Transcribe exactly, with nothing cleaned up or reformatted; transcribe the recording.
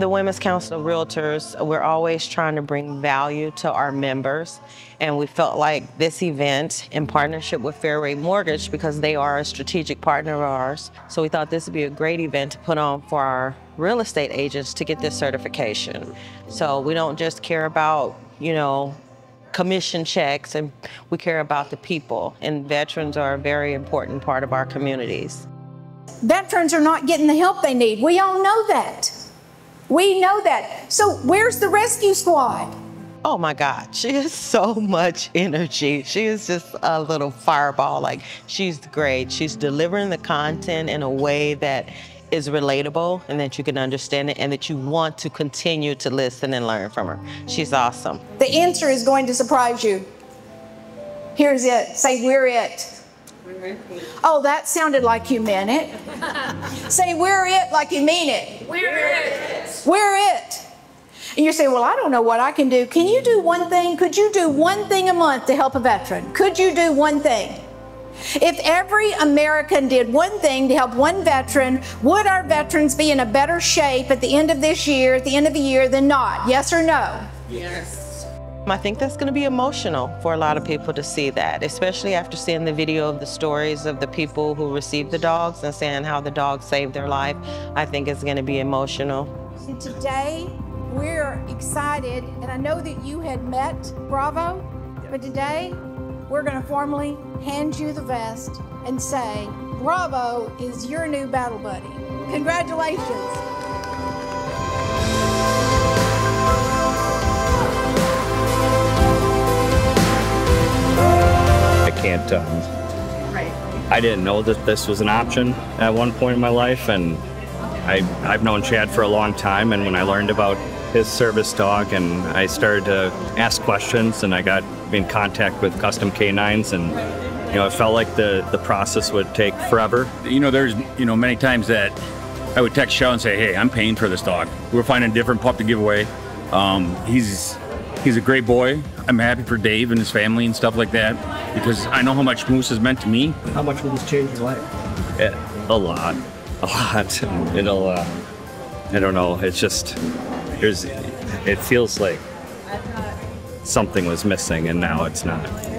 The Women's Council of Realtors, we're always trying to bring value to our members, and we felt like this event in partnership with Fairway Mortgage, because they are a strategic partner of ours, so we thought this would be a great event to put on for our real estate agents to get this certification. So we don't just care about, you know, commission checks, and we care about the people, and veterans are a very important part of our communities. Veterans are not getting the help they need. We all know that. We know that. So where's the rescue squad? Oh my God, she has so much energy. She is just a little fireball. Like, she's great. She's delivering the content in a way that is relatable and that you can understand it and that you want to continue to listen and learn from her. She's awesome. The answer is going to surprise you. Here's it. Say, we're it. Oh, that sounded like you meant it. Say, we're it like you mean it. We're it. We're it. And you say, well, I don't know what I can do. Can you do one thing? Could you do one thing a month to help a veteran? Could you do one thing? If every American did one thing to help one veteran, would our veterans be in a better shape at the end of this year, at the end of the year, than not? Yes or no? Yes. I think that's going to be emotional for a lot of people to see that, especially after seeing the video of the stories of the people who received the dogs and saying how the dogs saved their life. I think it's going to be emotional. And today we're excited, and I know that you had met Bravo, but today we're going to formally hand you the vest and say Bravo is your new battle buddy. Congratulations. Can't, um, I didn't know that this was an option at one point in my life, and I, I've known Chad for a long time, and when I learned about his service dog and I started to ask questions and I got in contact with Custom Canines, and you know, it felt like the, the process would take forever. You know, there's, you know, many times that I would text Shell and say, hey, I'm paying for this dog. We're finding a different pup to give away. Um, he's He's a great boy. I'm happy for Dave and his family and stuff like that, because I know how much Moose has meant to me. How much will this change your life? Yeah, a lot, a lot. It'll, uh, I don't know, it's just, there's, it feels like something was missing and now it's not.